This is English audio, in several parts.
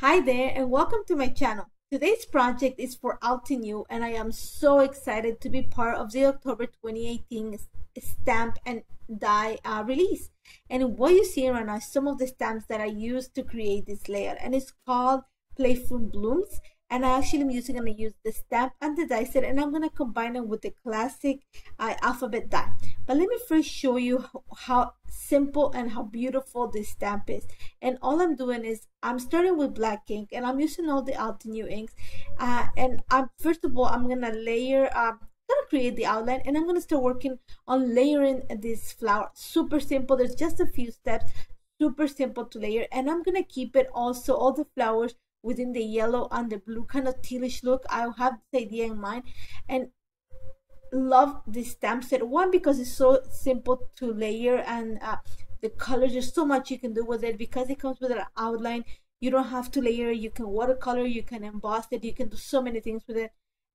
Hi there and welcome to my channel. Today's project is for Altenew and I am so excited to be part of the October 2018 stamp and die release. And what you see right now is some of the stamps that I used to create this layer, and it's called Playful Blooms. And I actually am going to use the stamp and the die set, and I'm going to combine them with the classic alphabet die. But let me first show you how simple and how beautiful this stamp is. And all I'm doing is I'm starting with black ink, and I'm using all the Altenew inks. First of all, I'm going to layer up. I'm going to create the outline and I'm going to start working on layering this flower. Super simple. There's just a few steps. Super simple to layer. And I'm going to keep it also, all the flowers within the yellow and the blue, kind of tealish look. I have this idea in mind and love this stamp set. One, because it's so simple to layer, and the colors, there's so much you can do with it because it comes with an outline. You don't have to layer. You can watercolor, you can emboss it, you can do so many things with it.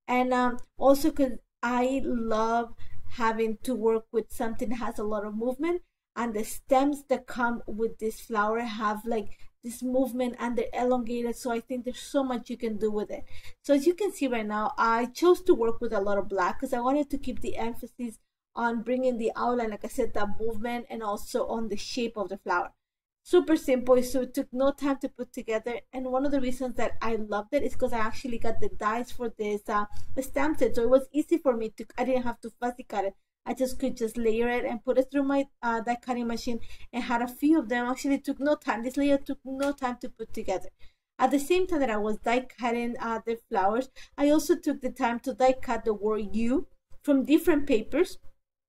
And also because I love having to work with something that has a lot of movement, and the stems that come with this flower have like this movement and they're elongated, so I think there's so much you can do with it. So as you can see right now, I chose to work with a lot of black because I wanted to keep the emphasis on bringing the outline, like I said, that movement, and also on the shape of the flower. Super simple, so it took no time to put together. And one of the reasons that I loved it is because I actually got the dies for this stamp set, so it was easy for me to, I didn't have to fussy cut it. I could just layer it and put it through my die cutting machine, and had a few of them. Actually, it took no time. This layer took no time to put together. At the same time that I was die cutting the flowers, I also took the time to die cut the word "you" from different papers,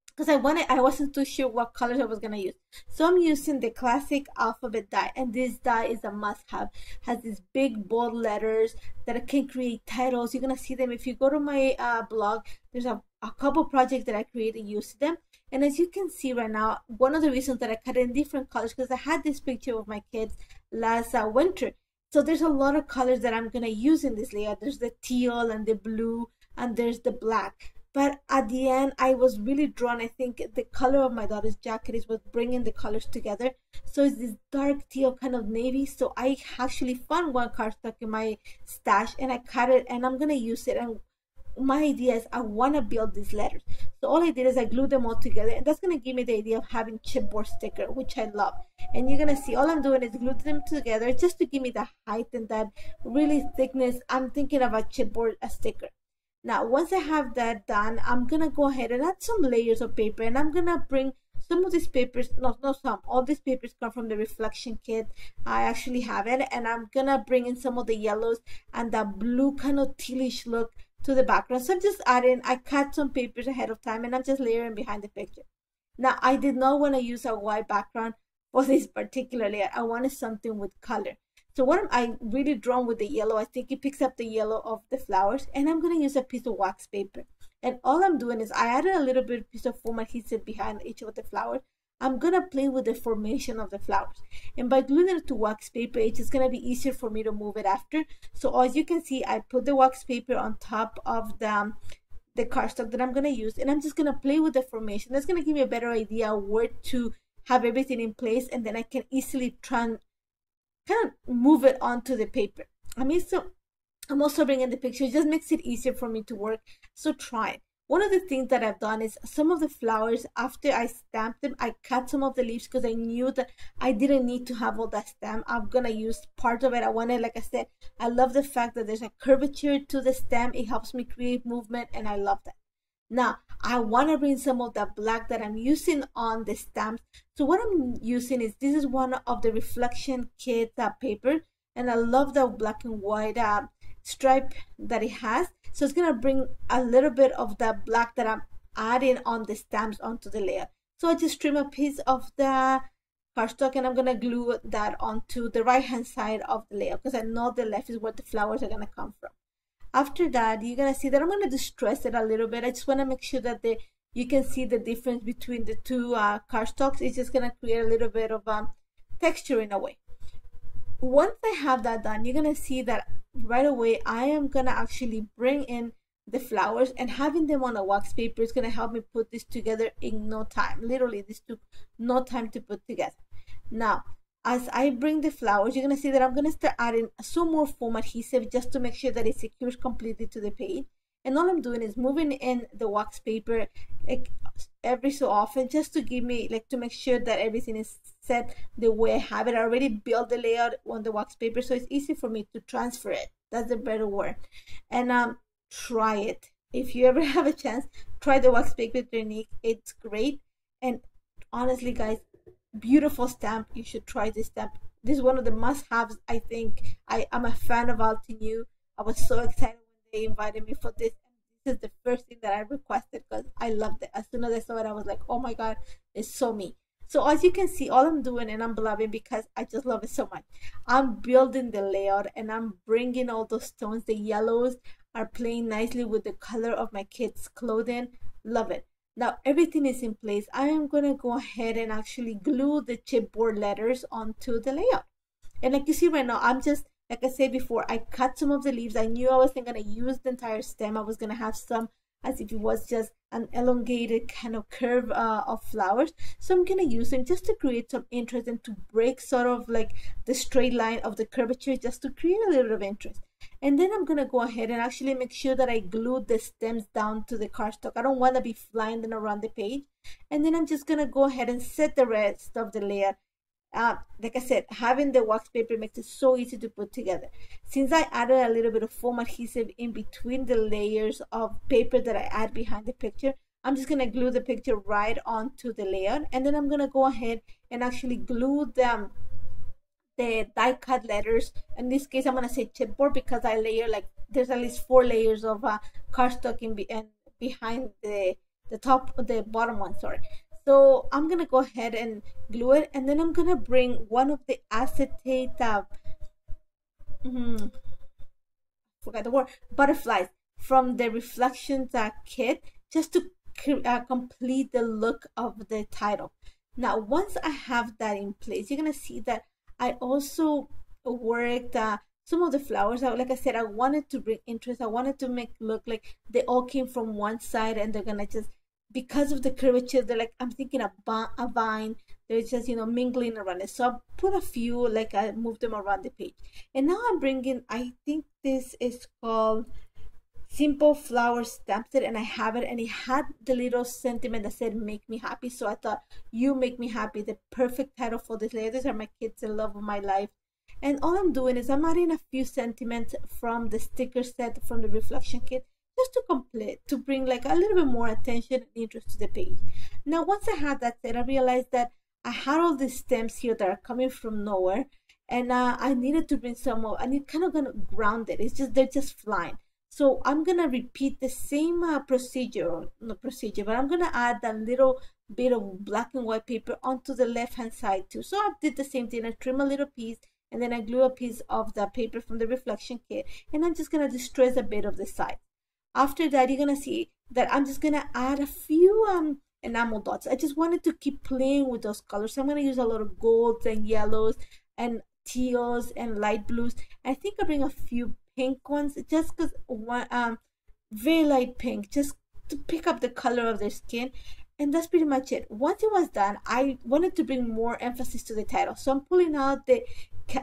because I wasn't too sure what colors I was going to use. So I'm using the classic alphabet die, and this die is a must-have. Has these big bold letters that can create titles. You're going to see them if you go to my blog. There's a couple projects that I created using them. And as you can see right now, one of the reasons that I cut in different colors, because I had this picture of my kids last winter. So there's a lot of colors that I'm going to use in this layout. There's the teal and the blue, and there's the black. But at the end, I was really drawn. I think the color of my daughter's jacket is what's bringing the colors together. So it's this dark teal kind of navy. So I actually found one cardstock in my stash, and I cut it, and I'm going to use it. And my idea is I want to build these letters. So all I did is I glued them all together, and that's going to give me the idea of having chipboard sticker, which I love. And you're going to see all I'm doing is glue them together just to give me the height and that really thickness. I'm thinking of a chipboard sticker. Now, once I have that done, I'm going to go ahead and add some layers of paper, and I'm going to bring some of these papers, all these papers come from the reflection kit. I actually have it, and I'm going to bring in some of the yellows and that blue kind of tealish look to the background. So I'm just adding, I cut some papers ahead of time, and I'm just layering behind the picture. Now, I did not want to use a white background for this particular layer. I wanted something with color. So what I'm really drawn with the yellow, I think it picks up the yellow of the flowers, and I'm going to use a piece of wax paper. And all I'm doing is I added a little bit of piece of foam adhesive behind each of the flowers. I'm going to play with the formation of the flowers. And by gluing it to wax paper, it's just going to be easier for me to move it after. So as you can see, I put the wax paper on top of the cardstock that I'm going to use, and I'm just going to play with the formation. That's going to give me a better idea where to have everything in place, and then I can easily kind of move it onto the paper. I'm also bringing the picture. It just makes it easier for me to work. So try it. One of the things that I've done is some of the flowers, after I stamped them, I cut some of the leaves because I knew that I didn't need to have all that stem. I'm going to use part of it. I wanted, like I said, I love the fact that there's a curvature to the stem. It helps me create movement, and I love that. Now, I want to bring some of that black that I'm using on the stamps. So what I'm using is, this is one of the reflection kit paper, and I love the black and white stripe that it has. So it's going to bring a little bit of that black that I'm adding on the stamps onto the layer. So I just trim a piece of the cardstock, and I'm going to glue that onto the right hand side of the layer, because I know the left is where the flowers are going to come from. After that, you're going to see that I'm going to distress it a little bit. I just want to make sure that you can see the difference between the two cardstocks. It's just going to create a little bit of texture in a way. Once I have that done, you're going to see that right away I am going to actually bring in the flowers, and having them on a wax paper is going to help me put this together in no time. Literally, this took no time to put together. Now, as I bring the flowers, you're going to see that I'm going to start adding some more foam adhesive just to make sure that it secures completely to the page. And all I'm doing is moving in the wax paper like every so often, just to give me, like, to make sure that everything is set the way I have it. I already built the layout on the wax paper, so it's easy for me to transfer it. That's the better word. And try it. If you ever have a chance, try the wax paper technique. It's great. And honestly, guys, beautiful stamp. You should try this stamp. This is one of the must-haves, I think. I am a fan of Altenew. I was so excited when they invited me for this. This is the first thing that I requested because I loved it. As soon as I saw it, I was like, oh my god, it's so me. So as you can see, all I'm doing, and I'm blabbing because I just love it so much, I'm building the layout and I'm bringing all those tones. The yellows are playing nicely with the color of my kids' clothing. Love it. Now everything is in place. I am going to go ahead and actually glue the chipboard letters onto the layout. And like you see right now, I'm just, like I said before, I cut some of the leaves. I knew I wasn't going to use the entire stem. I was going to have some as if it was just an elongated kind of curve of flowers. So I'm going to use them just to create some interest and to break sort of like the straight line of the curvature, just to create a little bit of interest. And then I'm going to go ahead and actually make sure that I glue the stems down to the cardstock. I don't want to be flying them around the page. And then I'm just going to go ahead and set the rest of the layer. Like I said, having the wax paper makes it so easy to put together. Since I added a little bit of foam adhesive in between the layers of paper that I add behind the picture, I'm just going to glue the picture right onto the layout. And then I'm going to go ahead and actually glue them, the die cut letters. In this case, I'm going to say chipboard because I layer, like, there's at least 4 layers of cardstock and behind the bottom one, sorry. So I'm going to go ahead and glue it, and then I'm going to bring one of the acetate forgot the word, butterflies from the Reflections kit, just to complete the look of the title. Now once I have that in place, you're going to see that I also worked some of the flowers. Like I said, I wanted to bring interest. I wanted to make look like they all came from one side, and they're going to just, because of the curvature, they're like, I'm thinking a vine. They're just, you know, mingling around it. So I put a few, like, I moved them around the page. And now I'm bringing, I think this is called Simple Flower Stamp Set, and I have it, and it had the little sentiment that said "Make me happy." So I thought, "You make me happy," the perfect title for this layer. These are my kids, the love of my life. And all I'm doing is I'm adding a few sentiments from the sticker set from the Reflection kit, just to complete, to bring like a little bit more attention and interest to the page. Now once I had that set, I realized that I had all these stems here that are coming from nowhere, and I needed to bring some more, and it's kind of gonna ground it. It's just, they're just flying. So I'm going to repeat the same procedure, but I'm going to add that little bit of black and white paper onto the left-hand side too. So I did the same thing. I trim a little piece, and then I glue a piece of the paper from the Reflection kit, and I'm just going to distress a bit of the side. After that, you're going to see that I'm just going to add a few enamel dots. I just wanted to keep playing with those colors. So I'm going to use a lot of golds and yellows and teals and light blues. I think I'll bring a few pink ones, just because one, very light pink, just to pick up the color of their skin. And that's pretty much it. Once it was done, I wanted to bring more emphasis to the title, so I'm pulling out the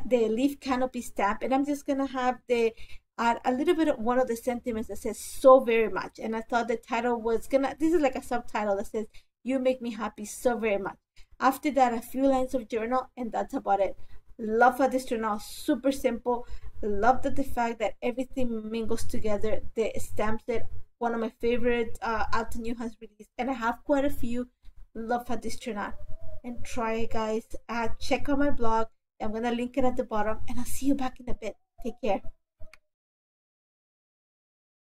Leaf Canopy stamp, and I'm just gonna have the add a little bit of one of the sentiments that says "so very much," and I thought the title was gonna, this is like a subtitle that says "you make me happy so very much." After that, a few lines of journal, and that's about it. Love how this turned out. Super simple. Love the fact that everything mingles together. The stamp set, one of my favorite Altenew has released, and I have quite a few. Love how this turned out. And try it, guys. Check out my blog. I'm gonna link it at the bottom, and I'll see you back in a bit. Take care.